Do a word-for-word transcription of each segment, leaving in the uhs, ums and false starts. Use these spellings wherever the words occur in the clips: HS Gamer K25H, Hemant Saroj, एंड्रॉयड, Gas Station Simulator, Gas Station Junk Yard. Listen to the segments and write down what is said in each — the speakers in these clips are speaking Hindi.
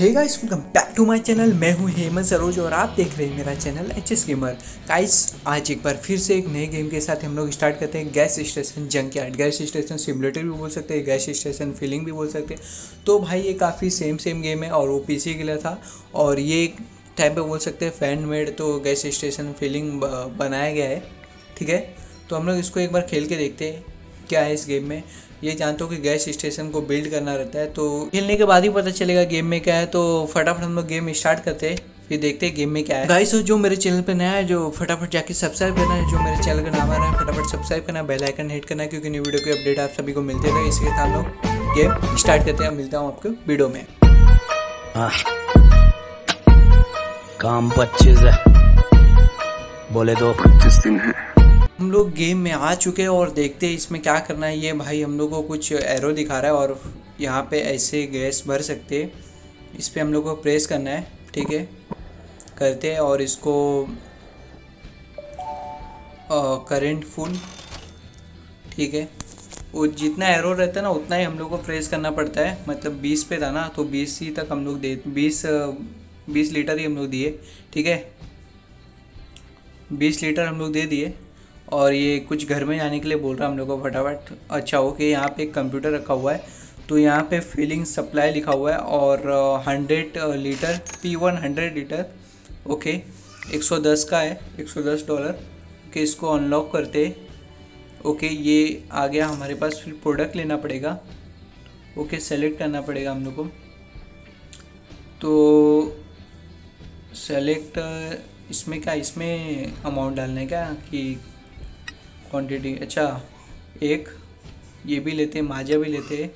Hey guys welcome back to my channel. मैं हूं हेमंत सरोज और आप देख रहे हैं मेरा channel H S gamer. Guys आज एक बार फिर से एक नए गेम के साथ हम लोग स्टार्ट करते हैं gas station junk yard, gas station simulator भी बोल सकते हैं, गैस स्टेशन फीलिंग भी बोल सकते हैं। तो भाई ये काफ़ी सेम सेम गेम है और ओपीसी के लिए था और ये एक टाइप पर बोल सकते हैं फैन मेड, तो गैस स्टेशन फीलिंग बनाया गया है। ठीक है, तो हम लोग इसको एक बार खेल के देखते हैं क्या है इस गेम में। ये जानते हो कि गैस स्टेशन को बिल्ड करना रहता है, तो खेलने के बाद ही पता चलेगा गेम में क्या है। तो फटाफट हम लोग गेम स्टार्ट करते हैं, फिर देखते हैं गेम में क्या है। गाइस जो मेरे चैनल पे नया है जो फटाफट जाके सब्सक्राइब करना है, जो मेरे चैनल का नाम आ रहा है फटाफट सब्सक्राइब करना, बेल आइकन हिट करना, क्योंकि न्यू वीडियो के अपडेट आप सभी को मिलते रहे। इसके साथ हम लोग गेम स्टार्ट करते हैं। मिलता हूँ आपको वीडियो में। काम पच्चीस है, बोले दो पच्चीस दिन है। हम लोग गेम में आ चुके हैं और देखते हैं इसमें क्या करना है। ये भाई हम लोग को कुछ एरो दिखा रहा है और यहाँ पे ऐसे गैस भर सकते हैं, इस पर हम लोग को प्रेस करना है। ठीक है, करते हैं और इसको करंट फुल। ठीक है, वो जितना एरो रहता है ना उतना ही हम लोग को प्रेस करना पड़ता है। मतलब बीस पे था ना, तो बीस ही तक हम लोग दे बीस बीस लीटर ही हम लोग दिए। ठीक है, बीस लीटर हम लोग दे दिए और ये कुछ घर में जाने के लिए बोल रहा है हम लोग को फटाफट। अच्छा ओके, यहाँ पे एक कंप्यूटर रखा हुआ है, तो यहाँ पे फीलिंग सप्लाई लिखा हुआ है और hundred litre P one hundred litre okay एक सौ दस का है, एक सौ दस डॉलर के। इसको अनलॉक करते ओके, ये आ गया हमारे पास। फिर प्रोडक्ट लेना पड़ेगा ओके, सेलेक्ट करना पड़ेगा हम लोग को, तो सेलेक्ट इसमें क्या इसमें अमाउंट डालने का कि क्वांटिटी। अच्छा एक ये भी लेते, माजा भी लेते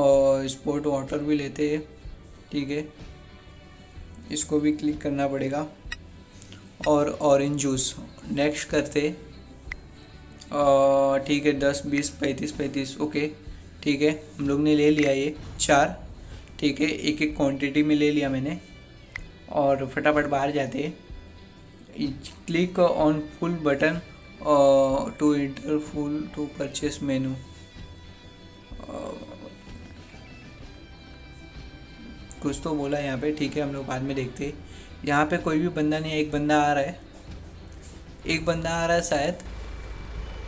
और स्पोर्ट वाटर भी लेते। ठीक है, इसको भी क्लिक करना पड़ेगा और ऑरेंज जूस नेक्स्ट करते। ठीक है, दस बीस पैंतीस पैंतीस ओके। ठीक है, हम लोग ने ले लिया ये चार। ठीक है, एक एक क्वांटिटी में ले लिया मैंने और फटाफट बाहर जाते। Click on full button to enter full to purchase menu. कुछ तो बोला यहाँ पे, ठीक है हम लोग बाद में देखते हैं। यहाँ पे कोई भी बंदा नहीं है, एक बंदा आ रहा है, एक बंदा आ रहा है शायद।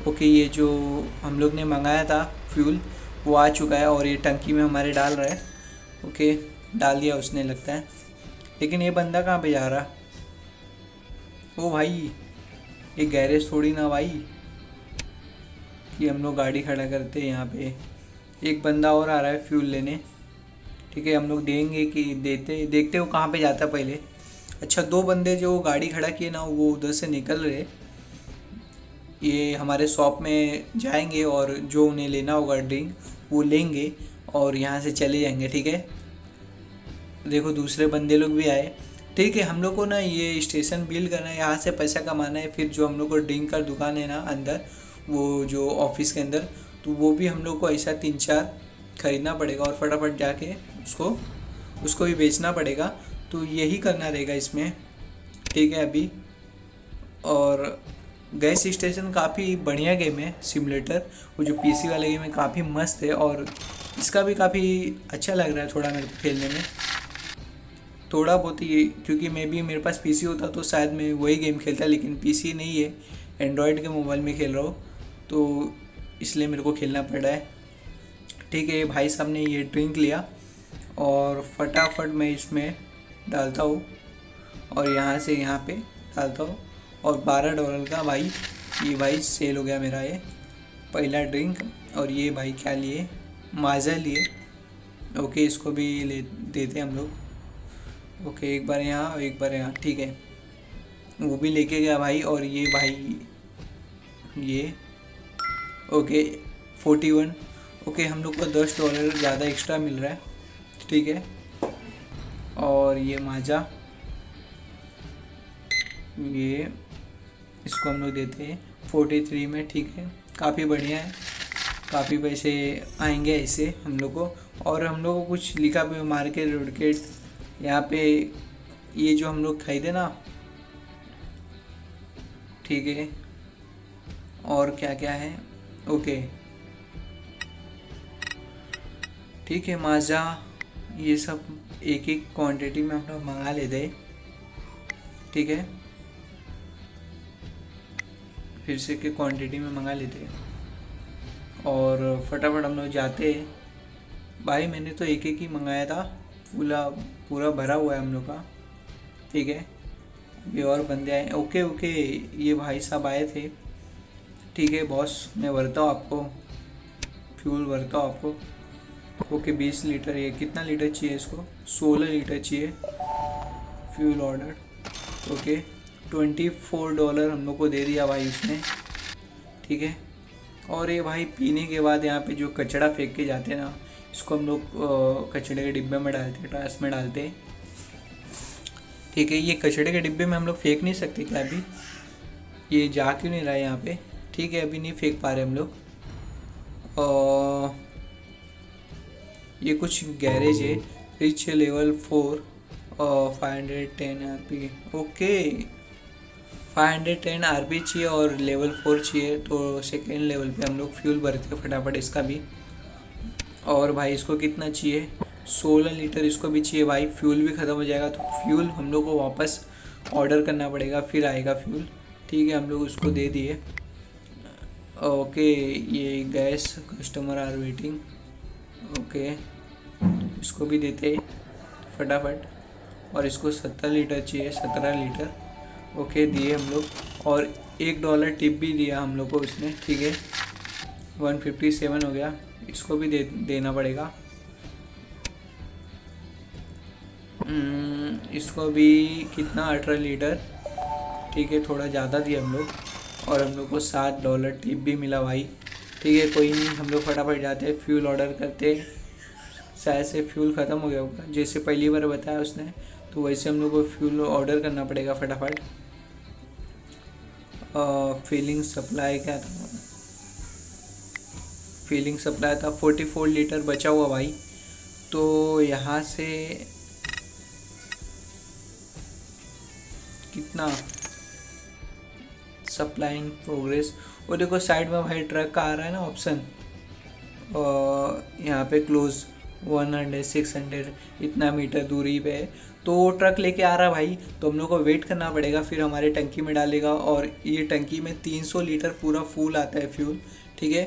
ओके, ये जो हम लोग ने मंगाया था फ्यूल वो आ चुका है और ये टंकी में हमारे डाल रहा है। ओके, डाल दिया उसने लगता है, लेकिन ये बंदा कहाँ पे जा रहा? ओ भाई ये गैरेज थोड़ी ना भाई कि हम लोग गाड़ी खड़ा करते हैं। यहाँ पे एक बंदा और आ रहा है फ्यूल लेने। ठीक है, हम लोग देंगे कि देते देखते वो कहाँ पे जाता पहले। अच्छा, दो बंदे जो गाड़ी खड़ा किए ना वो उधर से निकल रहे, ये हमारे शॉप में जाएंगे और जो उन्हें लेना होगा ड्रिंक वो लेंगे और यहाँ से चले जाएंगे। ठीक है, देखो दूसरे बंदे लोग भी आए। ठीक है, हम लोग को ना ये स्टेशन बिल्ड करना है, यहाँ से पैसा कमाना है। फिर जो हम लोग को ड्रिंक का दुकान है ना अंदर, वो जो ऑफिस के अंदर, तो वो भी हम लोग को ऐसा तीन चार खरीदना पड़ेगा और फटाफट जाके उसको उसको भी बेचना पड़ेगा। तो यही करना रहेगा इसमें। ठीक है अभी। और गैस स्टेशन काफ़ी बढ़िया गेम है सिमुलेटर, वो जो पीसी वाला गेम है काफ़ी मस्त है और इसका भी काफ़ी अच्छा लग रहा है थोड़ा मेरे को खेलने में, थोड़ा बहुत ही। क्योंकि मैं भी मेरे पास पीसी होता तो शायद मैं वही गेम खेलता, लेकिन पीसी नहीं है, एंड्रॉयड के मोबाइल में खेल रहा हूँ, तो इसलिए मेरे को खेलना पड़ा है। ठीक है, भाई साहब ने ये ड्रिंक लिया और फटाफट मैं इसमें डालता हूँ और यहाँ से यहाँ पे डालता हूँ और बारह डॉलर का भाई ये भाई सेल हो गया मेरा ये पहला ड्रिंक। और ये भाई क्या लिए, माजा लिए ओके, इसको भी ले देते हम लोग ओके okay, एक बार यहाँ एक बार यहाँ। ठीक है, वो भी लेके गया भाई। और ये भाई ये ओके फोर्टी वन ओके, हम लोग को दस डॉलर ज़्यादा एक्स्ट्रा मिल रहा है। ठीक है, और ये माजा ये इसको हम लोग देते हैं फोर्टी थ्री में। ठीक है, काफ़ी बढ़िया है, काफ़ी पैसे आएंगे ऐसे हम लोग को। और हम लोग को कुछ लिखा भी मार्केट रोडकेट यहाँ पे, ये जो हम लोग खरीदे ना। ठीक है, और क्या क्या है ओके। ठीक है, माजा ये सब एक एक क्वांटिटी में हम लोग मंगा लेते हैं, ठीक है, फिर से के क्वांटिटी में मंगा लेते हैं और फटाफट हम लोग जाते हैं। भाई मैंने तो एक एक ही मंगाया था, पूरा पूरा भरा हुआ है हम लोग का, ठीक है। अभी और बंदे आए, ओके ओके ये भाई साहब आए थे, ठीक है बॉस मैं भरता हूँ आपको फ्यूल, भरता हूँ आपको, ओके बीस लीटर, ये कितना लीटर चाहिए इसको, सोलह लीटर चाहिए fuel order, okay twenty four dollar हम लोग को दे दिया भाई उसने, ठीक है। और ये भाई पीने के बाद यहाँ पे जो कचड़ा फेंक के जाते हैं ना, इसको हम लोग कचड़े के डिब्बे में डालते हैं, ट्रास में डालते हैं, ठीक है। ये कचड़े के डिब्बे में हम लोग फेंक नहीं सकते क्या, अभी ये जा क्यों नहीं रहा है यहाँ पर, ठीक है अभी नहीं फेंक पा रहे हम लोग। और ये कुछ गैरेज है, रिच लेवल फोर और five hundred ten R P, okay five hundred ten R P चाहिए और लेवल फोर चाहिए, तो सेकेंड लेवल पे हम लोग फ्यूल भरते हैं फटाफट इसका भी। और भाई इसको कितना चाहिए, सोलह लीटर इसको भी चाहिए भाई, फ्यूल भी ख़त्म हो जाएगा तो फ्यूल हम लोग को वापस ऑर्डर करना पड़ेगा, फिर आएगा फ्यूल, ठीक है हम लोग उसको दे दिए। ओके ये gas customer are waiting, okay इसको भी देते फटाफट, और इसको सत्तर लीटर चाहिए, सत्रह लीटर, ओके दिए हम लोग। और एक डॉलर टिप भी दिया हम लोग को उसने, ठीक है वन फिफ्टी सेवन हो गया, इसको भी दे देना पड़ेगा, इसको भी कितना अठारह लीटर, ठीक है थोड़ा ज़्यादा दिया हम लोग। और हम लोग को सात डॉलर टिप भी मिला भाई, ठीक है कोई नहीं, हम लोग फटाफट जाते हैं फ्यूल ऑर्डर करते हैं। शायद से फ्यूल ख़त्म हो गया होगा, जैसे पहली बार बताया उसने तो वैसे हम लोग को फ्यूल ऑर्डर करना पड़ेगा फटाफट। फीलिंग सप्लाई क्या था, फीलिंग सप्लाई था चौवालीस लीटर बचा हुआ भाई, तो यहाँ से कितना सप्लाइंग प्रोग्रेस, और देखो साइड में भाई ट्रक का आ रहा है ना ऑप्शन, यहाँ पे close one hundred, six hundred इतना मीटर दूरी पे है, तो वो ट्रक लेके आ रहा है भाई, तो हम लोग को वेट करना पड़ेगा, फिर हमारे टंकी में डालेगा। और ये टंकी में तीन सौ लीटर पूरा फूल आता है फ्यूल, ठीक है।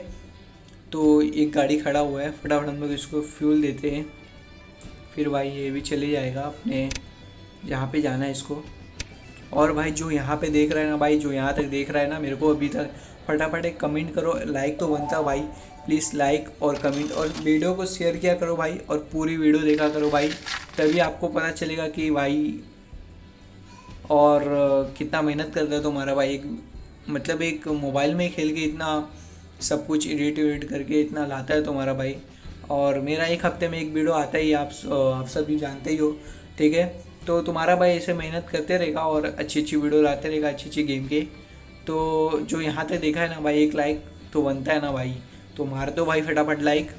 तो एक गाड़ी खड़ा हुआ है, फटाफट हम लोग इसको फ्यूल देते हैं, फिर भाई ये भी चले जाएगा अपने जहाँ पर जाना है इसको। और भाई जो यहाँ पे देख रहा है ना, भाई जो यहाँ तक देख रहा है ना मेरे को अभी तक, फटाफट एक कमेंट करो, लाइक तो बनता भाई, प्लीज़ लाइक और कमेंट, और वीडियो को शेयर किया करो भाई, और पूरी वीडियो देखा करो भाई, तभी आपको पता चलेगा कि भाई और कितना मेहनत करता है तुम्हारा भाई, एक मतलब एक मोबाइल में खेल के इतना सब कुछ एडिट वेडिट करके इतना लाता है तुम्हारा भाई। और मेरा एक हफ्ते में एक वीडियो आता ही, आप आप सभी जानते ही हो, ठीक है। तो तुम्हारा भाई ऐसे मेहनत करते रहेगा और अच्छी अच्छी वीडियो लाते रहेगा, अच्छी अच्छी गेम के। तो जो यहाँ तक देखा है ना भाई, एक लाइक तो बनता है ना भाई, तो मार दो भाई फटाफट लाइक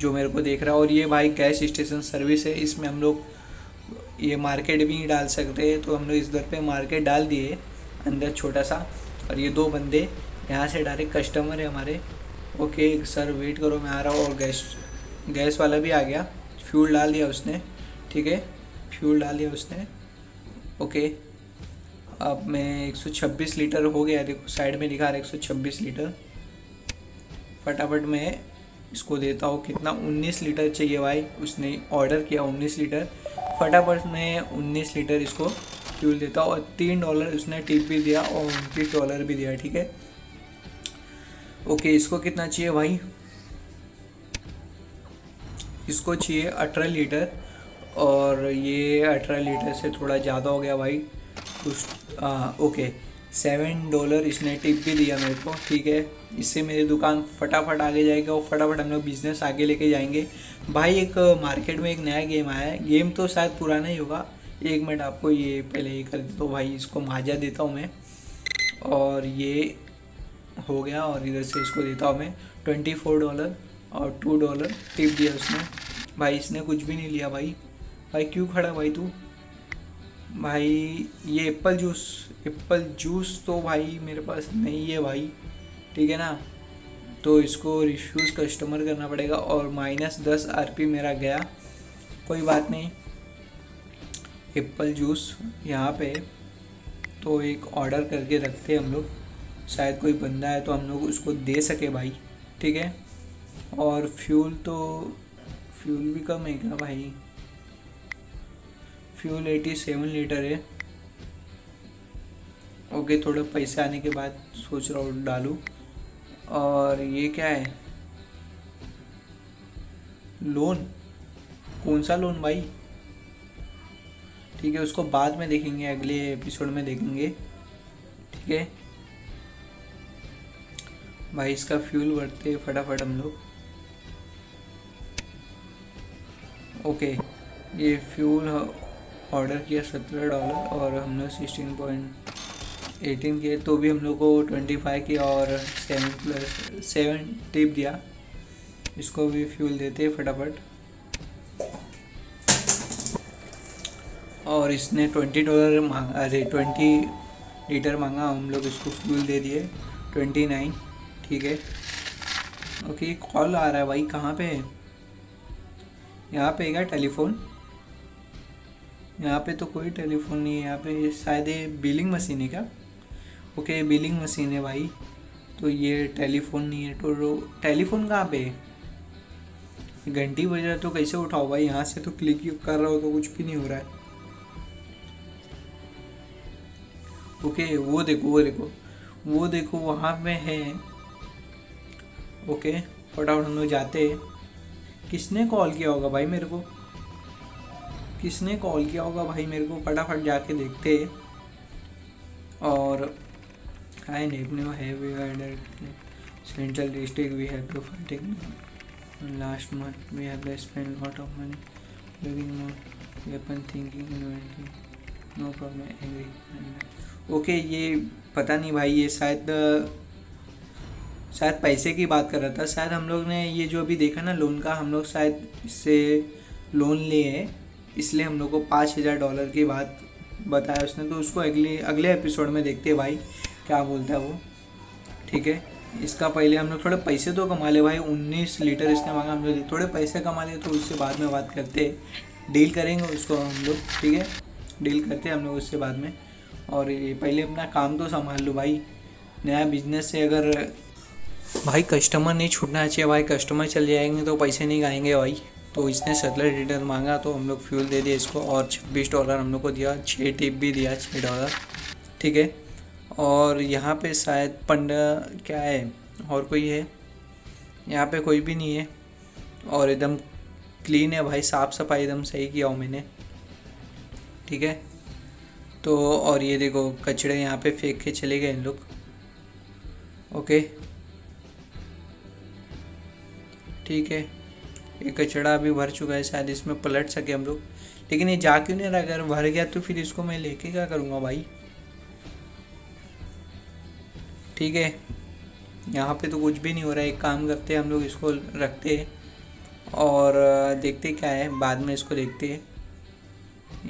जो मेरे को देख रहा है। और ये भाई गैस स्टेशन सर्विस है, इसमें हम लोग ये मार्केट भी नहीं डाल सकते, तो हम लोग इस दर पे मार्केट डाल दिए अंदर छोटा सा। और ये दो बंदे यहाँ से डायरेक्ट कस्टमर है हमारे, ओके सर वेट करो मैं आ रहा हूँ। और गैस गैस वाला भी आ गया, फ्यूल डाल दिया उसने, ठीक है फ्यूल डाल दिया उसने, ओके अब मैं एक सौ छब्बीस लीटर हो गया, देखो साइड में दिखा रहा है एक सौ छब्बीस लीटर। फटाफट मैं इसको देता हूँ, कितना उन्नीस लीटर चाहिए भाई, उसने ऑर्डर किया उन्नीस लीटर, फटाफट मैं उन्नीस लीटर इसको फ्यूल देता हूँ। और तीन डॉलर उसने टिप भी दिया और उनतीस डॉलर भी दिया, ठीक है ओके। इसको कितना चाहिए भाई, इसको चाहिए अठारह लीटर, और ये अठारह लीटर से थोड़ा ज़्यादा हो गया भाई कुछ, आ, ओके सेवन डॉलर इसने टिप भी दिया मेरे को, ठीक है। इससे मेरी दुकान फटाफट आगे जाएगा और फटाफट हम लोग बिज़नेस आगे लेके जाएंगे भाई। एक मार्केट में एक नया गेम आया है, गेम तो शायद पुराना ही होगा, एक मिनट आपको ये पहले ये कर देता तो हूँ भाई, इसको माजा देता हूँ मैं, और ये हो गया। और इधर से इसको देता हूँ मैं ट्वेंटी फोर डॉलर और टू डॉलर टिप दिया उसने भाई, इसने कुछ भी नहीं लिया भाई। भाई क्यों खड़ा भाई तू, भाई ये एप्पल जूस, एप्पल जूस तो भाई मेरे पास नहीं है भाई, ठीक है ना, तो इसको रिफ्यूज़ कस्टमर करना पड़ेगा। और माइनस दस आर पी मेरा गया, कोई बात नहीं। एप्पल जूस यहाँ पे तो एक ऑर्डर करके रखते हैं हम लोग, शायद कोई बंदा है तो हम लोग उसको दे सके भाई, ठीक है। और फ्यूल तो फ्यूल भी कम है क्या भाई, फ्यूल सत्तासी लीटर है। ओके, थोड़ा पैसे आने के बाद सोच रहा हूँ डालूँ। और ये क्या है, लोन, कौन सा लोन भाई, ठीक है उसको बाद में देखेंगे, अगले एपिसोड में देखेंगे, ठीक है भाई। इसका फ्यूल भरते फटाफट हम लोग। ओके, ये फ्यूल ऑर्डर किया सत्रह डॉलर और हमने सिक्सटीन पॉइंट एटीन के, तो भी हम लोग को ट्वेंटी फाइव के और सेवन प्लस सेवन टिप दिया। इसको भी फ्यूल देते फटाफट। और इसने ट्वेंटी डॉलर मांगा, अरे ट्वेंटी लीटर मांगा, हम लोग इसको फ्यूल दे दिए ट्वेंटी नाइन, ठीक है। ओके, कॉल आ रहा है भाई, कहाँ पे है, यहाँ पे है टेलीफोन, यहाँ पे तो कोई टेलीफोन नहीं है। यहाँ पे शायद ये बिलिंग मशीन है क्या, ओके बिलिंग मशीन है भाई, तो ये टेलीफोन नहीं है। तो टेलीफोन कहाँ पे है, घंटी बज रहा है तो कैसे उठाओ भाई, यहाँ से तो क्लिक कर रहा हो तो कुछ भी नहीं हो रहा है। ओके okay, वो देखो वो देखो वो देखो वहाँ पे है। ओके okay, फटाफट हम लोग जाते हैं। किसने कॉल किया होगा भाई मेरे को, किसने कॉल किया होगा भाई मेरे को, फटाफट जाके देखते हैं। और आई नेपने है central district we have to fighting last month we have spend lot of money looking weapon thinking inventing no problem angry. Okay okay, ये पता नहीं भाई, ये शायद शायद पैसे की बात कर रहा था। शायद हम लोग ने ये जो अभी देखा ना लोन का, हम लोग शायद इससे लोन लिए, इसलिए हम लोग को पाँच हज़ार डॉलर की बात बताया उसने। तो उसको अगले अगले एपिसोड में देखते हैं भाई क्या बोलता है वो, ठीक है। इसका पहले हम लोग थोड़े पैसे तो कमा ले भाई, उन्नीस लीटर इसने मांगा, हम लोग थोड़े पैसे कमा ले तो उससे बाद में बात करते, डील करेंगे उसको हम लोग, ठीक है डील करते हम लोग उससे बाद में। और ये पहले अपना काम तो संभाल लो भाई, नया बिजनेस से अगर भाई कस्टमर नहीं छूटना चाहिए भाई, कस्टमर चले जाएंगे तो पैसे नहीं आएंगे भाई। तो इसने सत्रह लीटर मांगा तो हम लोग फ्यूल दे दिए इसको और छब्बीस डॉलर हम लोग को दिया, छः टिप भी दिया छः डॉलर, ठीक है। और यहाँ पे शायद पंद्रह क्या है, और कोई है यहाँ पे, कोई भी नहीं है। और एकदम क्लीन है भाई, साफ़ सफाई एकदम सही किया हूँ मैंने, ठीक है। तो और ये देखो कचड़े यहाँ पे फेंक के चले गए इन लोग। ओके ठीक है, ये कचड़ा अभी भर चुका है, शायद इसमें पलट सके हम लोग, लेकिन ये जा क्यों नहीं रहा, अगर भर गया तो फिर इसको मैं लेके क्या करूँगा भाई, ठीक है। यहाँ पे तो कुछ भी नहीं हो रहा है, एक काम करते हैं हम लोग इसको रखते हैं और देखते क्या है, बाद में इसको देखते हैं।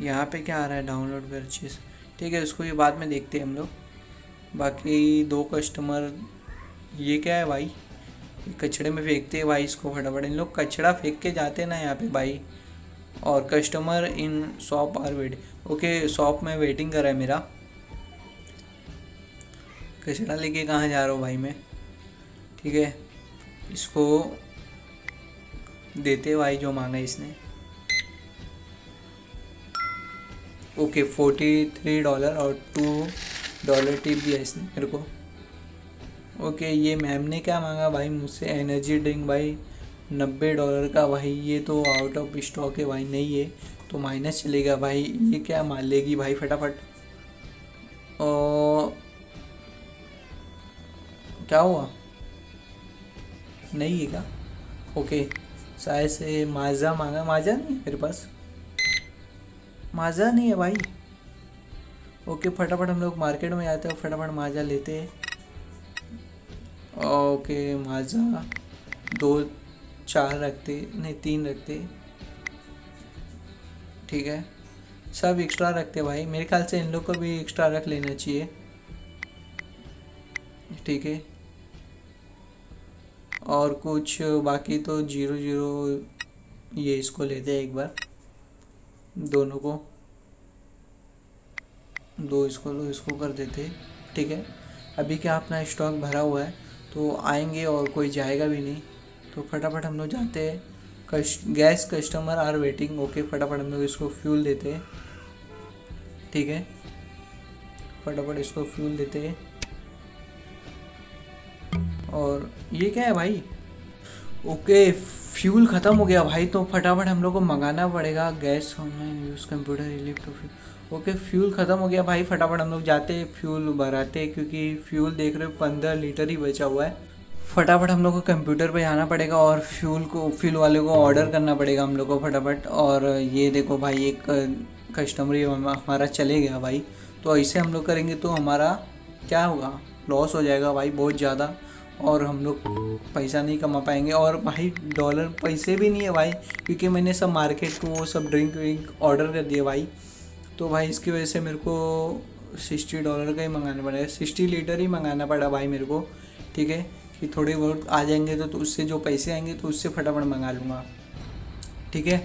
यहाँ पे क्या आ रहा है, डाउनलोड कर चीज़, ठीक है उसको ये बाद में देखते हैं हम लोग। बाकी दो कस्टमर, ये क्या है भाई, कचड़े में फेंकते हैं भाई इसको फटाफट, इन लोग कचड़ा फेंक के जाते हैं ना यहाँ पे भाई। और customer in shop are wait, okay shop में वेटिंग कर रहा है मेरा, कचड़ा लेके कहाँ जा रहा हूँ भाई मैं, ठीक है। इसको देते भाई जो मांगा इसने। ओके फोर्टी थ्री डॉलर और टू डॉलर टिप दिया इसने मेरे को। ओके okay, ये मैम ने क्या मांगा भाई मुझसे, एनर्जी ड्रिंक भाई नब्बे डॉलर का भाई, ये तो आउट ऑफ स्टॉक है भाई, नहीं है तो माइनस चलेगा भाई। ये क्या मान लेगी भाई फटाफट, और क्या हुआ, नहीं है क्या। ओके शायद से माजा मांगा, माजा नहीं मेरे पास, माजा नहीं है भाई। ओके फटाफट हम लोग मार्केट में जाते हैं, फटाफट माजा लेते हैं। ओके माजा दो चार रखते, नहीं तीन रखते, ठीक है सब एक्स्ट्रा रखते भाई, मेरे ख्याल से इन लोग को भी एक्स्ट्रा रख लेना चाहिए, ठीक है। और कुछ बाकी तो ज़ीरो ज़ीरो ये इसको लेते हैं एक बार, दोनों को, दो इसको दो इसको कर देते। ठीक है, अभी क्या अपना स्टॉक भरा हुआ है तो आएंगे और कोई जाएगा भी नहीं, तो फटाफट हम लोग जाते हैं। कस्ट, gas customer are waiting. Okay, फटाफट हम लोग इसको फ्यूल देते हैं। ठीक है, फटाफट इसको फ्यूल देते हैं। और ये क्या है भाई? ओके, फ्यूल ख़त्म हो गया भाई, तो फटाफट हम लोग को मंगाना पड़ेगा। Gas online use computer relief to fuel. Okay, fuel ख़त्म हो गया भाई, फटाफट हम लोग जाते फ्यूल भराते, क्योंकि फ्यूल देख रहे हो पंद्रह लीटर ही बचा हुआ है। फटाफट हम लोग को कंप्यूटर पे जाना पड़ेगा और फ्यूल को फ्यूल वाले को ऑर्डर करना पड़ेगा हम लोग को फटाफट। और ये देखो भाई, एक कस्टमर हमारा चले गया भाई, तो ऐसे हम लोग करेंगे तो हमारा क्या होगा, लॉस हो जाएगा भाई बहुत ज़्यादा, और हम लोग पैसा नहीं कमा पाएंगे। और भाई डॉलर पैसे भी नहीं है भाई, क्योंकि मैंने सब मार्केट को वो सब ड्रिंक व्रिंक ऑर्डर कर दिया भाई, तो भाई इसकी वजह से मेरे को सिक्सटी डॉलर का ही मंगाना पड़ा, सिक्सटी लीटर ही मंगाना पड़ा भाई मेरे को। ठीक है, कि थोड़े बहुत आ जाएंगे तो, तो उससे जो पैसे आएंगे तो उससे फटाफट मंगा लूँगा। ठीक है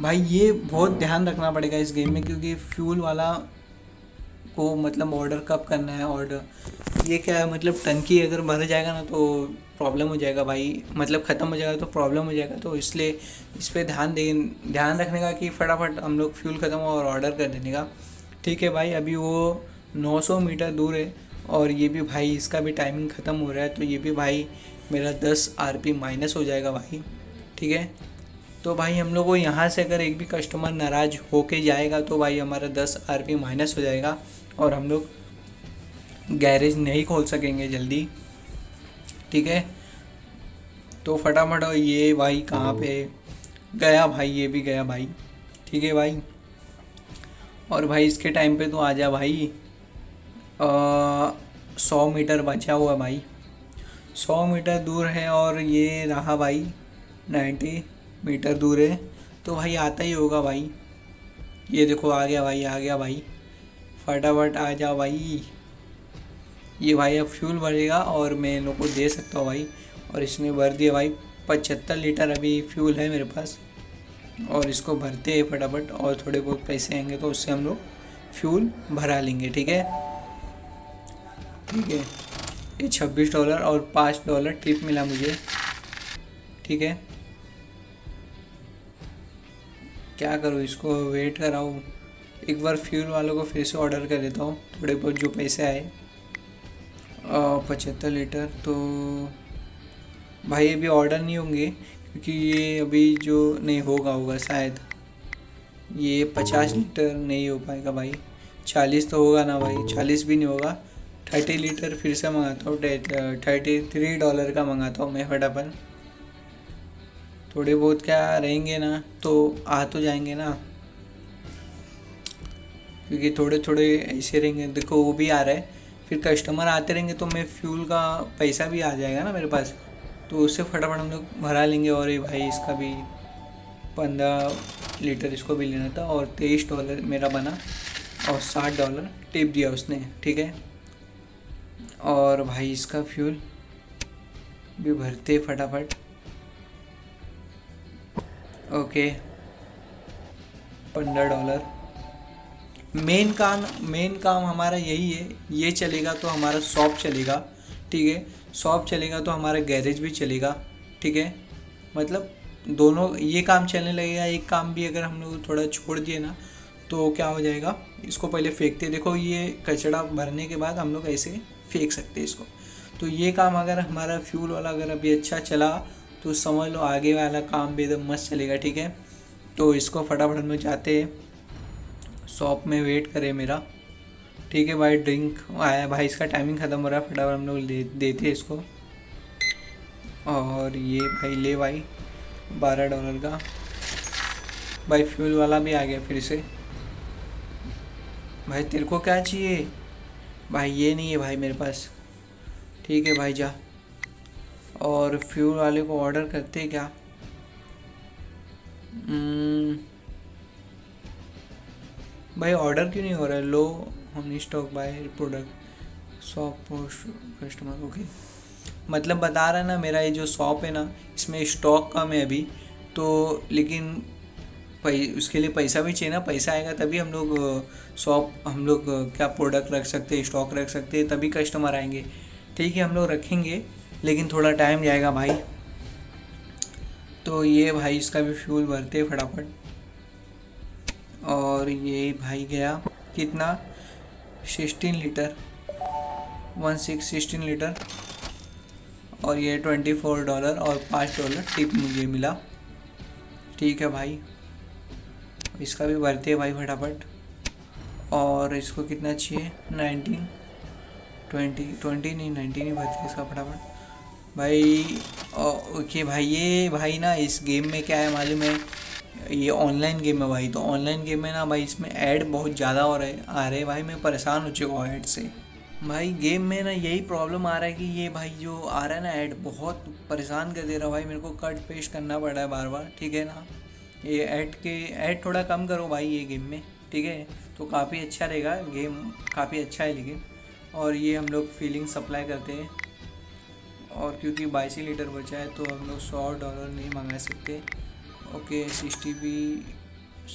भाई, ये बहुत ध्यान रखना पड़ेगा इस गेम में, क्योंकि फ्यूल वाला को मतलब ऑर्डर कब करना है। ऑर्डर ये क्या है, मतलब टंकी अगर भर जाएगा ना तो प्रॉब्लम हो जाएगा भाई, मतलब ख़त्म हो जाएगा तो प्रॉब्लम हो जाएगा, तो इसलिए इस पर ध्यान दे ध्यान रखने का कि फटाफट हम लोग फ्यूल ख़त्म और ऑर्डर कर देने का। ठीक है भाई, अभी वो नौ सौ मीटर दूर है, और ये भी भाई इसका भी टाइमिंग ख़त्म हो रहा है, तो ये भी भाई मेरा दस आरपी माइनस हो जाएगा भाई। ठीक है, तो भाई हम लोग को यहाँ से अगर एक भी कस्टमर नाराज़ होके जाएगा तो भाई हमारा दस आरपी माइनस हो जाएगा, और हम लोग गैरेज नहीं खोल सकेंगे जल्दी। ठीक है, तो फटाफट, ये भाई कहाँ पे गया भाई, ये भी गया भाई। ठीक है भाई, और भाई इसके टाइम पे तो आ जा भाई। सौ मीटर बचा हुआ भाई, सौ मीटर दूर है, और ये रहा भाई नाइन्टी मीटर दूर है, तो भाई आता ही होगा भाई। ये देखो आ गया भाई, आ गया भाई, फटाफट आ जा भाई। ये भाई अब फ्यूल भरेगा और मैं इन लोगों को दे सकता हूँ भाई, और इसने भर दिया भाई, पचहत्तर लीटर अभी फ्यूल है मेरे पास, और इसको भरते हैं फटाफट, और थोड़े बहुत पैसे आएंगे तो उससे हम लोग फ्यूल भरा लेंगे। ठीक है, ठीक है, ये छब्बीस डॉलर और पाँच डॉलर टिप मिला मुझे। ठीक है, क्या करूँ, इसको वेट कराऊँ, एक बार फ्यूल वालों को फिर से ऑर्डर कर देता हूँ, थोड़े बहुत जो पैसे आए। पचहत्तर लीटर तो भाई अभी ऑर्डर नहीं होंगे, क्योंकि ये अभी जो नहीं होगा होगा शायद, ये पचास लीटर नहीं हो पाएगा भाई, चालीस तो होगा ना भाई, चालीस भी नहीं होगा। थर्टी लीटर फिर से मंगाता हूँ, थर्टी थ्री डॉलर का मंगाता हूँ मैं फटाफट, थोड़े बहुत क्या रहेंगे ना तो आ तो जाएंगे ना, क्योंकि थोड़े थोड़े ऐसे रहेंगे। देखो वो भी आ रहा है, फिर कस्टमर आते रहेंगे तो मैं फ्यूल का पैसा भी आ जाएगा ना मेरे पास, तो उससे फटाफट हम लोग भरा लेंगे। और ये भाई इसका भी पंद्रह लीटर इसको भी लेना था, और तेईस डॉलर मेरा बना, और साठ डॉलर टिप दिया उसने। ठीक है, और भाई इसका फ्यूल भी भरते फटाफट। ओके, पंद्रह डॉलर। मेन काम मेन काम हमारा यही है, ये चलेगा तो हमारा शॉप चलेगा। ठीक है, शॉप चलेगा तो हमारा गैरेज भी चलेगा। ठीक है, मतलब दोनों ये काम चलने लगेगा। एक काम भी अगर हम लोग थोड़ा छोड़ दिए ना तो क्या हो जाएगा, इसको पहले फेंकते, देखो ये कचरा भरने के बाद हम लोग ऐसे फेंक सकते हैं इसको। तो ये काम अगर हमारा फ्यूल वाला अगर अभी अच्छा चला तो समझ लो आगे वाला काम भी एकदम मस्त चलेगा। ठीक है, तो इसको फटाफट हम लोग जाते हैं शॉप में, वेट करे मेरा। ठीक है भाई, ड्रिंक आया भाई, इसका टाइमिंग ख़त्म हो रहा है, फटाफट हम लोग दे देते हैं इसको। और ये भाई ले भाई, बारह डॉलर का भाई फ्यूल वाला भी आ गया फिर से। भाई तेरे को क्या चाहिए भाई? ये नहीं है भाई मेरे पास। ठीक है भाई जा, और फ्यूल वाले को ऑर्डर करते क्या? भाई ऑर्डर क्यों नहीं हो रहा है? लो हमने stock buy product shop post customer. Okay, मतलब बता रहा है ना मेरा ये जो शॉप है ना इसमें स्टॉक कम है अभी तो, लेकिन उसके लिए पैसा भी चाहिए ना, पैसा आएगा तभी हम लोग शॉप हम लोग क्या प्रोडक्ट रख सकते हैं, स्टॉक रख सकते हैं, तभी कस्टमर आएंगे। ठीक है, हम लोग रखेंगे लेकिन थोड़ा टाइम जाएगा भाई। तो ये भाई इसका भी फ्यूल भरते फटाफट। और ये भाई गया कितना sixteen litre, one six sixteen litre. और ये ट्वेंटी फोर डॉलर और पाँच डॉलर टिप मुझे मिला। ठीक है भाई, इसका भी भरते भाई फटाफट। और इसको कितना चाहिए, नाइनटीन ट्वेंटी ट्वेंटी नहीं नाइनटीन ही भरते इसका फटाफट भाई। ओके भाई, ये भाई ना इस गेम में क्या है मालूम है, ये ऑनलाइन गेम है भाई। तो ऑनलाइन गेम में ना भाई इसमें ऐड बहुत ज़्यादा हो रहे आ रहे भाई, मैं परेशान हो चुका हूँ ऐड से भाई। गेम में ना यही प्रॉब्लम आ रहा है कि ये भाई जो आ रहा है ना ऐड बहुत परेशान कर दे रहा भाई, मेरे को कट पेस्ट करना पड़ रहा है बार बार। ठीक है ना, ये ऐड के ऐड थोड़ा कम करो भाई ये गेम में, ठीक है, तो काफ़ी अच्छा रहेगा। गेम काफ़ी अच्छा है लेकिन। और ये हम लोग फीलिंग सप्लाई करते हैं, और क्योंकि बाईस लीटर बचा है तो हम लोग सौ डॉलर नहीं मंगा सकते। ओके, सिक्सटी भी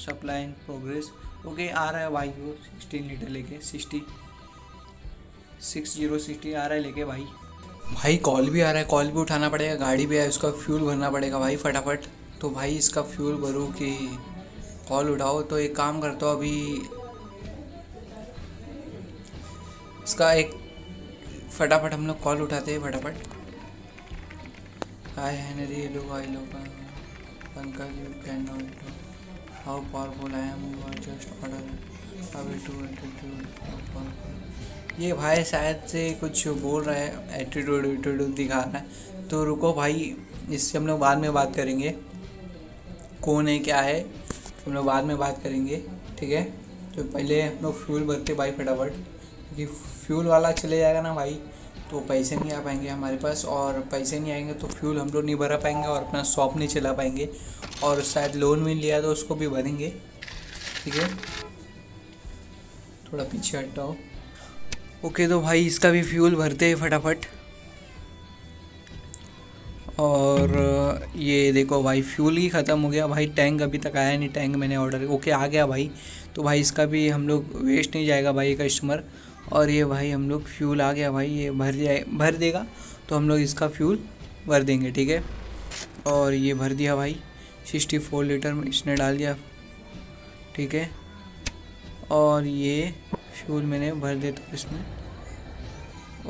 सप्लाई इन प्रोग्रेस। ओके, आ रहा है भाई वो सिक्सटीन लीटर लेके, सिक्सटी सिक्स जीरो सिक्सटी आ रहा है लेके भाई। भाई कॉल भी आ रहा है, कॉल भी उठाना पड़ेगा, गाड़ी भी है, उसका फ्यूल भरना पड़ेगा भाई फटाफट। तो भाई इसका फ्यूल भरो कि कॉल उठाओ। तो एक काम करता हूँ, अभी इसका एक फटाफट हम लोग कॉल उठाते हैं फटाफट। हाय हेनरी, हेलो आई लोग uncle, you can not how powerful I am, you are just order away to attitude. ये भाई शायद से कुछ बोल रहा है, एटीट्यूड एटीट्यूड दिखा रहा है। तो रुको भाई, इससे हम लोग बाद में बात करेंगे, कौन है क्या है हम लोग बाद में बात करेंगे। ठीक है, तो पहले हम लोग फ्यूल भरते भाई फटाफट, क्योंकि फ्यूल वाला चले जाएगा ना भाई तो पैसे नहीं आ पाएंगे हमारे पास, और पैसे नहीं आएंगे तो फ्यूल हम लोग नहीं भरा पाएंगे और अपना शॉप नहीं चला पाएंगे। और शायद लोन भी लिया तो उसको भी भरेंगे। ठीक है, थोड़ा पीछे हटाओ। ओके, तो भाई इसका भी फ्यूल भरते हैं फटाफट। और ये देखो भाई फ्यूल ही ख़त्म हो गया भाई, टैंक अभी तक आया नहीं, टैंक मैंने ऑर्डर। ओके, आ गया भाई। तो भाई इसका भी हम लोग वेस्ट नहीं जाएगा भाई कस्टमर। और ये भाई हम लोग फ्यूल आ गया भाई, ये भर जाए भर देगा तो हम लोग इसका फ्यूल भर देंगे। ठीक है, और ये भर दिया भाई, सिक्सटी फोर लीटर इसने डाल दिया। ठीक है, और ये फ्यूल मैंने भर दिया था इसमें।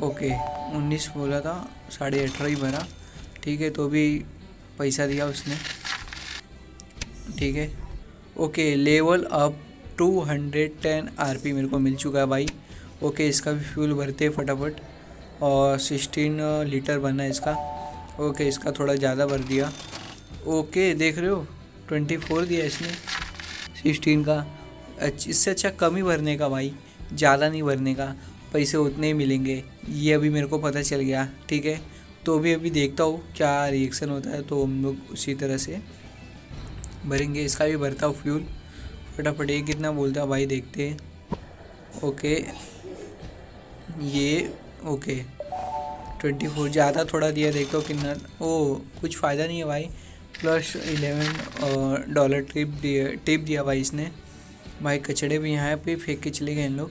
ओके, उन्नीस बोला था, साढ़े अठारह ही भरा। ठीक है, तो भी पैसा दिया उसने। ठीक है, okay, level up to hundred ten R P मेरे को मिल चुका है भाई। ओके, इसका भी फ्यूल भरते फटाफट, और सिक्सटीन लीटर भरना है इसका। ओके, इसका थोड़ा ज़्यादा भर दिया। ओके, देख रहे हो ट्वेंटी फोर दिया इसने सिक्सटीन का। इससे अच्छा कम ही भरने का भाई, ज़्यादा नहीं भरने का, पैसे उतने ही मिलेंगे, ये अभी मेरे को पता चल गया। ठीक है, तो भी अभी देखता हूँ क्या रिएक्शन होता है, तो हम लोग उसी तरह से भरेंगे। इसका भी भरता हूँ फ्यूल फटाफट, ये कितना बोलता है भाई देखते हैं। ओके, ये ओके ट्वेंटी फोर ज़्यादा थोड़ा दिया, देखता हूँ कितना। ओ, कुछ फ़ायदा नहीं है भाई, प्लस इलेवन डॉलर टिप दिया टिप दिया भाई इसने। भाई कचड़े भी यहाँ पे फेंक के चले गए इन लोग।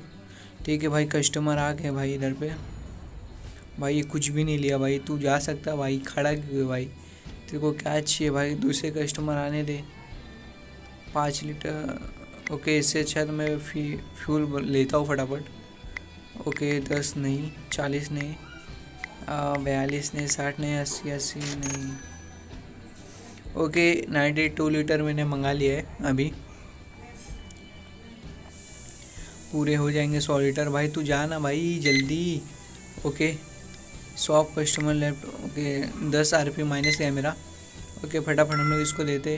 ठीक है भाई, कस्टमर आ गए भाई इधर पे। भाई ये कुछ भी नहीं लिया भाई, तू जा सकता भाई, खड़ा क्यों भाई, तेरे को क्या चाहिए भाई, दूसरे कस्टमर आने दे। पाँच लीटर, ओके, इससे अच्छा तो मैं फी फ्यूल लेता हूँ फटाफट। ओके, दस नहीं, चालीस नहीं, बयालीस नहीं, साठ नहीं, अस्सी अस्सी नहीं। ओके, नाइन्टी टू लीटर मैंने मंगा लिया है, अभी पूरे हो जाएंगे सौ लीटर। भाई तू जा ना भाई जल्दी। ओके, सौ कस्टमर लेफ्ट। ओके, दस आर पी माइनस है मेरा। ओके, फटाफट हम लोग इसको देते।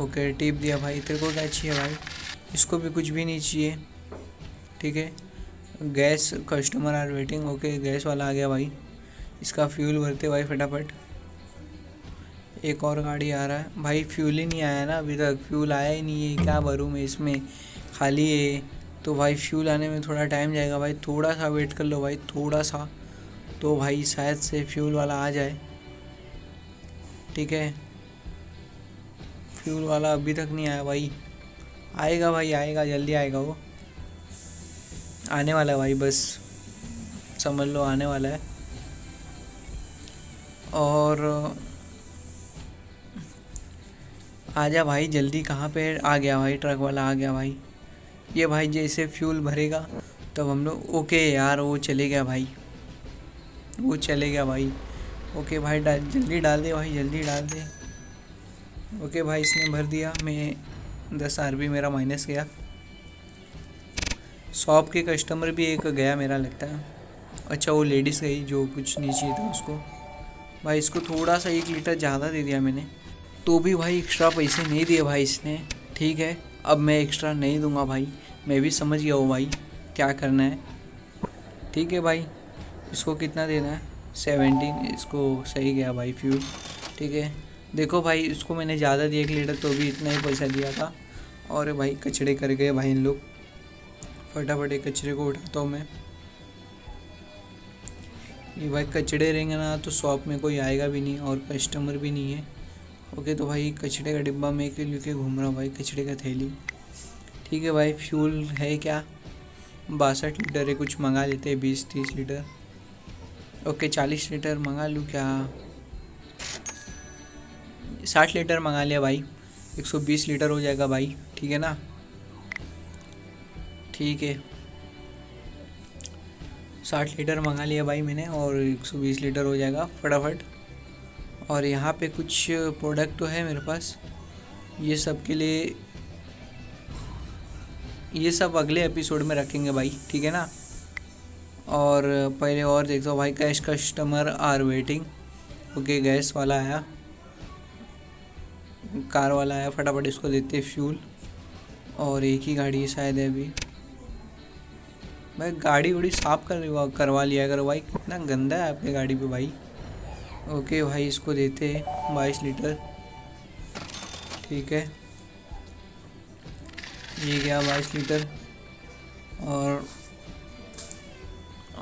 ओके, टिप दिया भाई, तेरे को क्या चाहिए भाई, इसको भी कुछ भी नहीं चाहिए। ठीक है, gas customer are waiting. Okay, gas वाला आ गया भाई, इसका फ्यूल भरते भाई फटाफट। एक और गाड़ी आ रहा है भाई, फ्यूल ही नहीं आया ना अभी तक, फ्यूल आया ही नहीं है, क्या भरूँ मैं इसमें, खाली है। तो भाई फ्यूल आने में थोड़ा टाइम जाएगा भाई, थोड़ा सा वेट कर लो भाई, थोड़ा सा। तो भाई शायद से फ्यूल वाला आ जाए। ठीक है, फ्यूल वाला अभी तक नहीं आया भाई। आएगा भाई आएगा, जल्दी आएगा, वो आने वाला है भाई, बस समझ लो आने वाला है। और आजा भाई जल्दी, कहाँ पे आ गया भाई, ट्रक वाला आ गया भाई। ये भाई जैसे फ्यूल भरेगा तब तो हम लोग, ओके यार वो चले गया भाई, वो चले गया भाई। ओके भाई डाल, जल्दी डाल दे भाई, जल्दी डाल दे। ओके भाई इसने भर दिया, मैं दस आरपी मेरा माइनस गया। शॉप के कस्टमर भी एक गया मेरा लगता है। अच्छा वो लेडीज़ गई जो कुछ नहीं चाहिए था उसको। भाई इसको थोड़ा सा एक लीटर ज़्यादा दे दिया मैंने, तो भी भाई एक्स्ट्रा पैसे नहीं दिए भाई इसने। ठीक है अब मैं एक्स्ट्रा नहीं दूंगा भाई, मैं भी समझ गया हूँ भाई क्या करना है। ठीक है भाई इसको कितना देना है, सेवेंटीन, इसको सही गया भाई फ्यूल। ठीक है देखो भाई इसको मैंने ज़्यादा दिया एक लीटर, तो भी इतना ही पैसा दिया था। और भाई कचड़े कर गए भाई इन लोग, फटाफट एक कचरे को उठाता हूँ मैं। ये भाई कचड़े रहेंगे ना तो शॉप में कोई आएगा भी नहीं और कस्टमर भी नहीं है। ओके तो भाई कचड़े का डिब्बा मैं लेके घूम रहा हूँ भाई, कचड़े का थैली। ठीक है भाई फ्यूल है क्या, बासठ लीटर है, कुछ मंगा लेते हैं बीस तीस लीटर। ओके चालीस लीटर मंगा लूँ क्या, साठ लीटर मंगा लिया भाई, एक सौ बीस लीटर हो जाएगा भाई। ठीक है ना, ठीक है साठ लीटर मंगा लिया भाई मैंने और एक सौ बीस लीटर हो जाएगा फटाफट। और यहाँ पे कुछ प्रोडक्ट तो है मेरे पास, ये सब के लिए ये सब अगले एपिसोड में रखेंगे भाई। ठीक है ना, और पहले और देखता हूँ भाई। Cash customer are waiting. Okay gas वाला आया, कार वाला आया, फटाफट इसको देते हैं फ्यूल। और एक ही गाड़ी शायद है अभी भाई। गाड़ी उड़ी साफ कर करवा लिया करो भाई, कितना गंदा है आपकी गाड़ी पे भाई। ओके भाई इसको देते हैं बाईस लीटर। ठीक है ये गया बाईस लीटर। और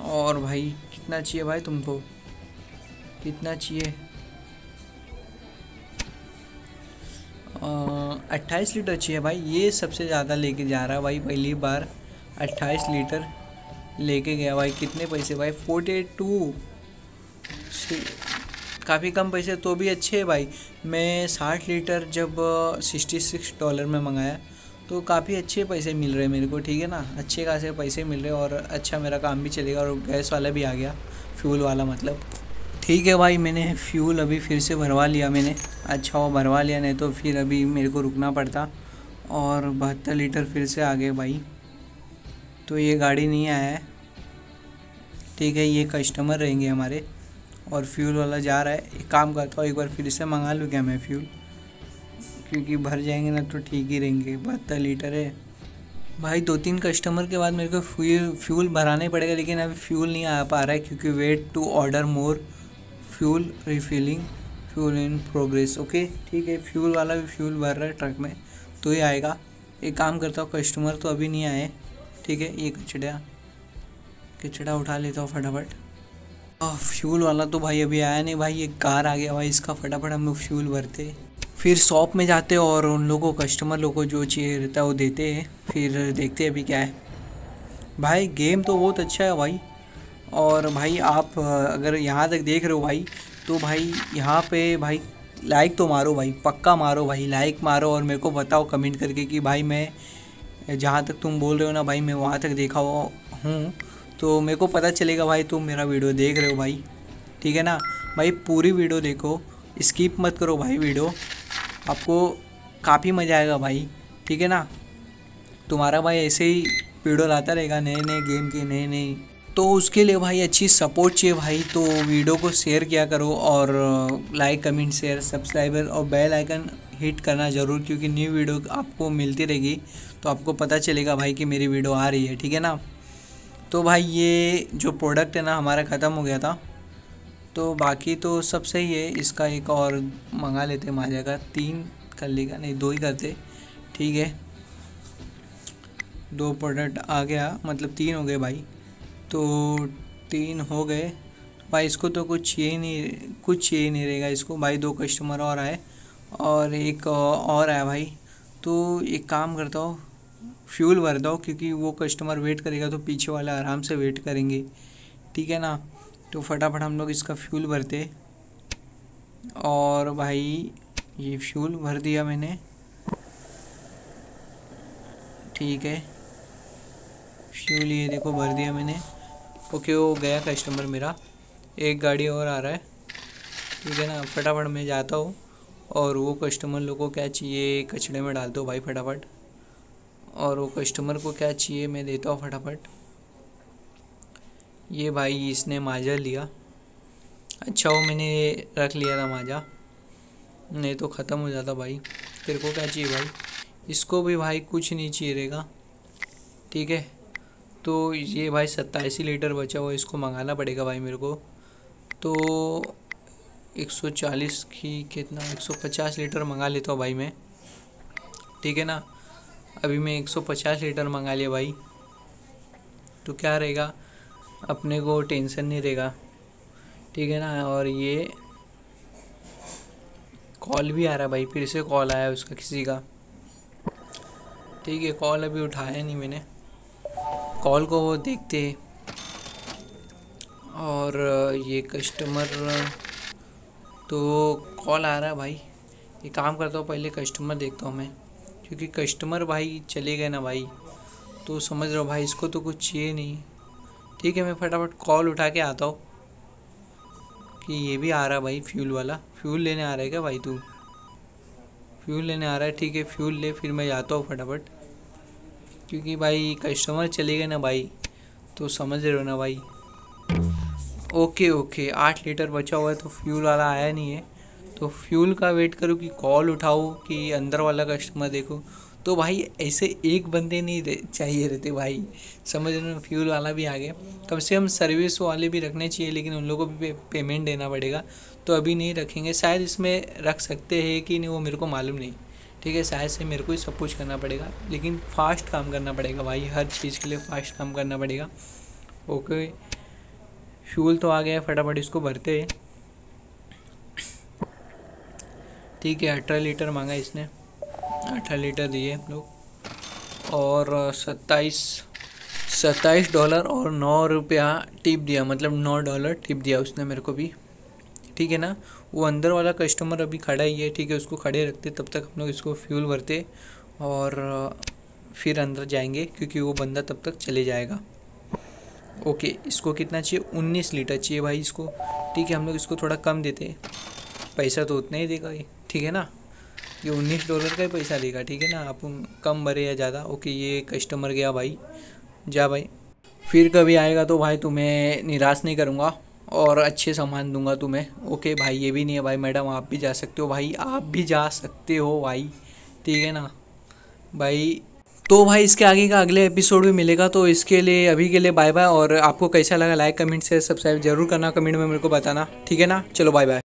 और भाई कितना चाहिए भाई तुमको, कितना चाहिए, अट्ठाईस लीटर चाहिए भाई। ये सबसे ज़्यादा लेके जा रहा है भाई, पहली बार अट्ठाईस लीटर लेके गया भाई। कितने पैसे भाई, फोर्टी टू, काफ़ी कम पैसे तो भी अच्छे है भाई। मैं साठ लीटर जब सिक्सटी सिक्स डॉलर में मंगाया तो काफ़ी अच्छे पैसे मिल रहे हैं मेरे को। ठीक है ना, अच्छे खासे पैसे मिल रहे हैं और अच्छा मेरा काम भी चलेगा। और गैस वाला भी आ गया, फ्यूल वाला मतलब। ठीक है भाई मैंने फ्यूल अभी फिर से भरवा लिया मैंने, अच्छा वो भरवा लिया, नहीं तो फिर अभी मेरे को रुकना पड़ता। और बहत्तर लीटर फिर से आ गए भाई, तो ये गाड़ी नहीं आया है। ठीक है ये कस्टमर रहेंगे हमारे और फ्यूल वाला जा रहा है। एक काम करता हूँ, एक बार फिर से मंगा लूँ क्या मैं फ्यूल, क्योंकि भर जाएंगे ना तो ठीक ही रहेंगे। बहत्तर लीटर है भाई, दो तीन कस्टमर के बाद मेरे को फ्यूल फ्यूल भराने पड़ेगा। लेकिन अभी फ्यूल नहीं आ पा रहा है क्योंकि wait to order more fuel refilling fuel in progress. Okay ठीक है फ्यूल वाला भी फ्यूल भर रहा है ट्रक में, तो ये आएगा। एक काम करता हूँ, कस्टमर तो अभी नहीं आए। ठीक है ये कचड़ा कचड़ा उठा लेता हूँ फटाफट। और फ्यूल वाला तो भाई अभी आया नहीं भाई, ये कार आ गया भाई, इसका फटाफट हम लोग फ्यूल भरते, फिर शॉप में जाते हैं और उन लोगों को कस्टमर लोगों को जो चाहिए रहता है वो देते हैं। फिर देखते हैं अभी क्या है भाई। गेम तो बहुत अच्छा है भाई, और भाई आप अगर यहाँ तक देख रहे हो भाई तो भाई यहाँ पे भाई लाइक तो मारो भाई, पक्का मारो भाई, लाइक मारो। और मेरे को बताओ कमेंट करके कि भाई मैं जहाँ तक तुम बोल रहे हो ना भाई, मैं वहाँ तक देखा हूँ तो मेरे को पता चलेगा भाई तुम मेरा वीडियो देख रहे हो भाई। ठीक है ना भाई, पूरी वीडियो देखो, स्किप मत करो भाई वीडियो, आपको काफ़ी मज़ा आएगा भाई। ठीक है ना, तुम्हारा भाई ऐसे ही वीडियो लाता रहेगा नए नए गेम के, नए नए, तो उसके लिए भाई अच्छी सपोर्ट चाहिए भाई। तो वीडियो को शेयर किया करो और लाइक कमेंट शेयर सब्सक्राइबर और बेल आइकन हिट करना ज़रूर, क्योंकि न्यू वीडियो आपको मिलती रहेगी तो आपको पता चलेगा भाई कि मेरी वीडियो आ रही है। ठीक है ना, तो भाई ये जो प्रोडक्ट है ना हमारा ख़त्म हो गया था, तो बाकी तो सब सही है। इसका एक और मंगा लेते माजा का, तीन कर लेगा, नहीं दो ही करते। ठीक है दो प्रोडक्ट आ गया, मतलब तीन हो गए भाई, तो तीन हो गए भाई। इसको तो कुछ ये नहीं, कुछ ये नहीं रहेगा इसको भाई। दो कस्टमर और आए और एक और आया भाई, तो एक काम करता हूँ फ्यूल भर दो, क्योंकि वो कस्टमर वेट करेगा तो पीछे वाले आराम से वेट करेंगे, ठीक है ना। तो फटाफट हम लोग इसका फ्यूल भरते, और भाई ये फ्यूल भर दिया मैंने, ठीक है फ्यूल ये देखो भर दिया मैंने। ओके वो गया कस्टमर मेरा, एक गाड़ी और आ रहा है, ठीक है ना। फटाफट मैं जाता हूँ और वो कस्टमर लोग को क्या चाहिए कचड़े में डाल दो भाई फटाफट, और वो कस्टमर को क्या चाहिए मैं देता हूँ फटाफट। ये भाई इसने माजा लिया, अच्छा वो मैंने रख लिया था माजा, नहीं तो ख़त्म हो जाता। भाई तेरे को क्या चाहिए भाई, इसको भी भाई कुछ नहीं चाहिए रहेगा, ठीक है। तो ये भाई सत्ताईस लीटर बचा हुआ, इसको मंगाना पड़ेगा भाई मेरे को। तो एक सौ चालीस की कितना एक सौ पचास लीटर मंगा लेता हूँ भाई मैं, ठीक है ना। अभी मैं एक सौ पचास लीटर मंगा लिया भाई, तो क्या रहेगा अपने को टेंशन नहीं रहेगा, ठीक है ना। और ये कॉल भी आ रहा है भाई, फिर से कॉल आया उसका किसी का, ठीक है। कॉल अभी उठाया नहीं मैंने, कॉल को वो देखते। और ये कस्टमर तो कॉल आ रहा है भाई, ये काम करता हूँ पहले कस्टमर देखता हूँ मैं, क्योंकि कस्टमर भाई चले गए ना भाई, तो समझ रहा हूँ भाई इसको तो कुछ चाहिए नहीं, ठीक है। मैं फटाफट कॉल उठा के आता हूँ कि ये भी आ रहा भाई फ्यूल वाला, फ्यूल लेने आ रहा है क्या भाई तू, फ्यूल लेने आ रहा है, ठीक है फ्यूल ले। फिर मैं जाता हूँ फटाफट, क्योंकि भाई कस्टमर चले गए ना भाई, तो समझ रहे हो ना भाई। ओके ओके आठ लीटर बचा हुआ है, तो फ्यूल वाला आया नहीं है, तो फ्यूल का वेट करूँ कि कॉल उठाओ कि अंदर वाला कस्टमर देखो। तो भाई ऐसे एक बंदे नहीं चाहिए रहते भाई, समझ रहे हो। फ्यूल वाला भी आ गया, कम से कम सर्विस वाले भी रखने चाहिए, लेकिन उन लोगों को भी पे, पेमेंट देना पड़ेगा, तो अभी नहीं रखेंगे। शायद इसमें रख सकते हैं कि नहीं वो मेरे को मालूम नहीं, ठीक है। शायद से मेरे को ही सब कुछ करना पड़ेगा, लेकिन फ़ास्ट काम करना पड़ेगा भाई, हर चीज़ के लिए फ़ास्ट काम करना पड़ेगा। ओके फ्यूल तो आ गया, फटाफट इसको भरते हैं, ठीक है। अठारह लीटर मांगा इसने, अठारह लीटर दिए हम लोग, और सत्ताईस सत्ताईस डॉलर और नौ रुपया टिप दिया, मतलब नौ डॉलर टिप दिया उसने मेरे को भी, ठीक है ना। वो अंदर वाला कस्टमर अभी खड़ा ही है, ठीक है उसको खड़े रखते, तब तक हम लोग इसको फ्यूल भरते और फिर अंदर जाएंगे, क्योंकि वो बंदा तब तक चले जाएगा। ओके इसको कितना चाहिए, उन्नीस लीटर चाहिए भाई इसको, ठीक है। हम लोग इसको थोड़ा कम देते, पैसा तो उतना ही देगा ये, ठीक है ना। ये उन्नीस डॉलर का ही पैसा देगा, ठीक है ना, आप कम भरे या ज़्यादा। ओके ये कस्टमर गया भाई, जा भाई, फिर कभी आएगा तो भाई तुम्हें निराश नहीं करूँगा और अच्छे सामान दूंगा तुम्हें। ओके भाई ये भी नहीं है भाई, मैडम आप भी जा सकते हो भाई, आप भी जा सकते हो भाई, ठीक है ना भाई। तो भाई इसके आगे का अगले एपिसोड भी मिलेगा, तो इसके लिए अभी के लिए बाय बाय। और आपको कैसा लगा लाइक कमेंट शेयर सब्सक्राइब जरूर करना, कमेंट में मेरे को बताना, ठीक है ना। चलो बाय बाय।